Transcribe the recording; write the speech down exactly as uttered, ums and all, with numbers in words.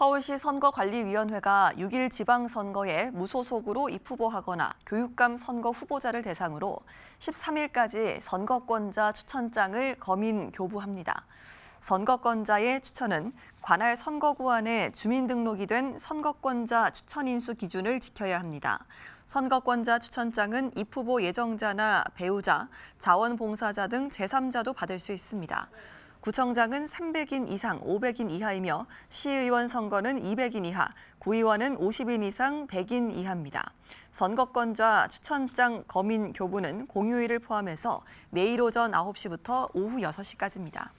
서울시 선거관리위원회가 육 일 지방선거에 무소속으로 입후보하거나 교육감 선거 후보자를 대상으로 십삼 일까지 선거권자 추천장을 검인 교부합니다. 선거권자의 추천은 관할 선거구 안에 주민등록이 된 선거권자 추천인수 기준을 지켜야 합니다. 선거권자 추천장은 입후보 예정자나 배우자, 자원봉사자 등 제삼자도 받을 수 있습니다. 구청장은 삼백 인 이상 오백 인 이하이며 시의원 선거는 이백 인 이하, 구의원은 오십 인 이상 백 인 이하입니다. 선거권자 추천장 검인 교부는 공휴일을 포함해서 매일 오전 아홉 시부터 오후 여섯 시까지입니다.